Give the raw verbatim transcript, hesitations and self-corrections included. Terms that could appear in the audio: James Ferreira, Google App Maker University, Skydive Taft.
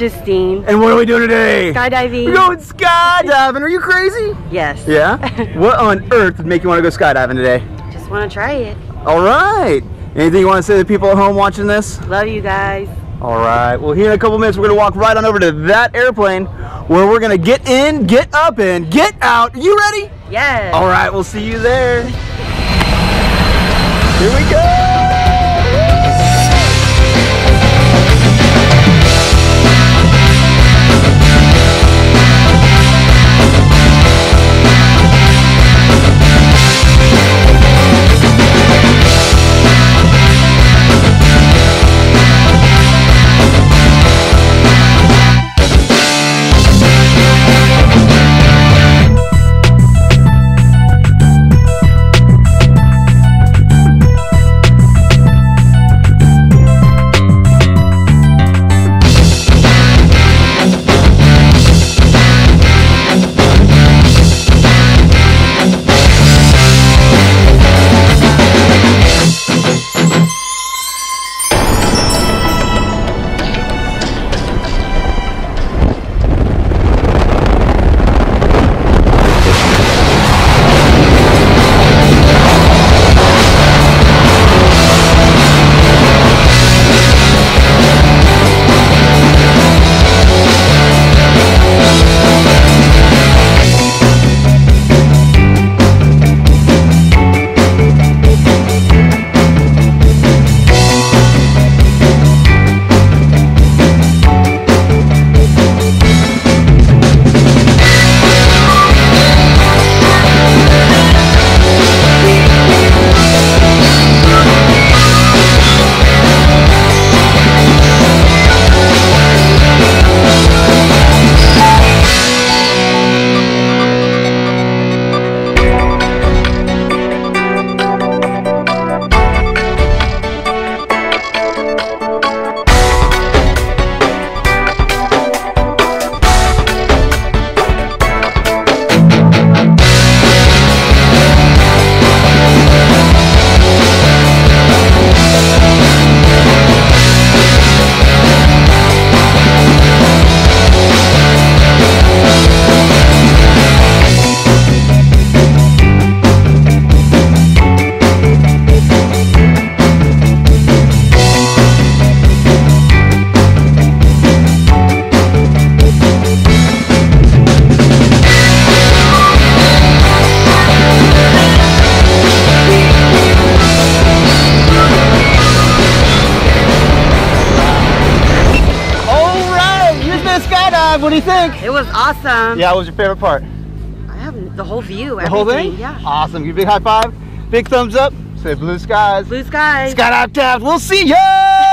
Justine. And what are we doing today? Skydiving. We're going skydiving. Are you crazy? Yes. Yeah? What on earth would make you want to go skydiving today? Just want to try it. All right. Anything you want to say to the people at home watching this? Love you guys. All right. Well, here in a couple minutes, we're going to walk right on over to that airplane where we're going to get in, get up, and get out. You ready? Yes. All right. We'll see you there. Here we go. What do you think? It was awesome. Yeah, what was your favorite part? I have the whole view. The everything. Whole thing? Yeah. Awesome. Give a big high five. Big thumbs up. Say blue skies. Blue skies. Skydive Taft. We'll see ya!